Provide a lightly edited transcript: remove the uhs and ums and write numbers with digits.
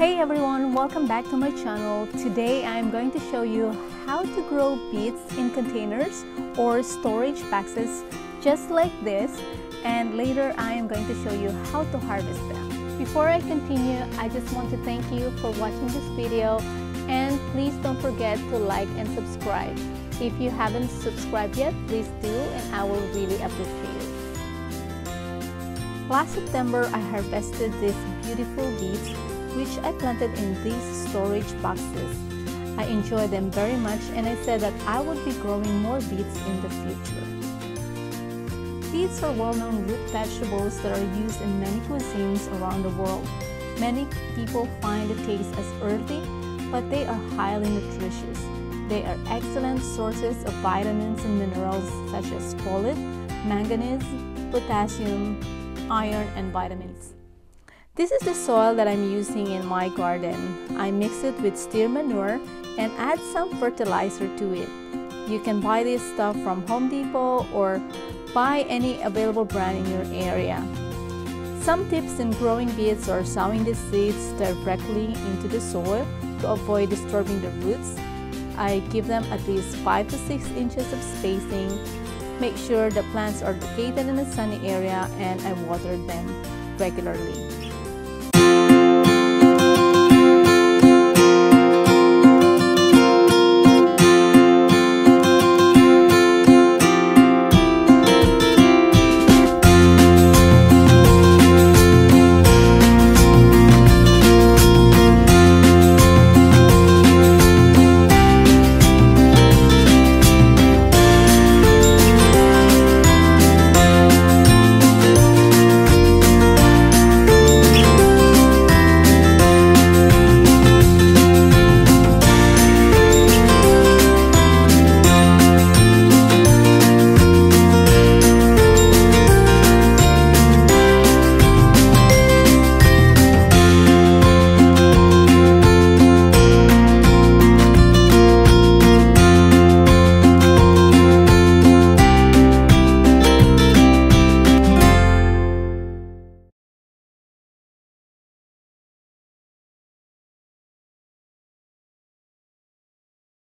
Hey everyone, welcome back to my channel. Today I'm going to show you how to grow beets in containers or storage boxes just like this, and later I am going to show you how to harvest them. Before I continue, I just want to thank you for watching this video, and please don't forget to like and subscribe. If you haven't subscribed yet, please do, and I will really appreciate it. Last September, I harvested these beautiful beets, which I planted in these storage boxes. I enjoy them very much, and I said that I would be growing more beets in the future. Beets are well-known root vegetables that are used in many cuisines around the world. Many people find the taste as earthy, but they are highly nutritious. They are excellent sources of vitamins and minerals such as folate, manganese, potassium, iron, and vitamins. This is the soil that I'm using in my garden. I mix it with steer manure and add some fertilizer to it. You can buy this stuff from Home Depot or buy any available brand in your area. Some tips in growing beets are sowing the seeds directly into the soil to avoid disturbing the roots. I give them at least 5 to 6 inches of spacing. Make sure the plants are located in a sunny area, and I water them regularly.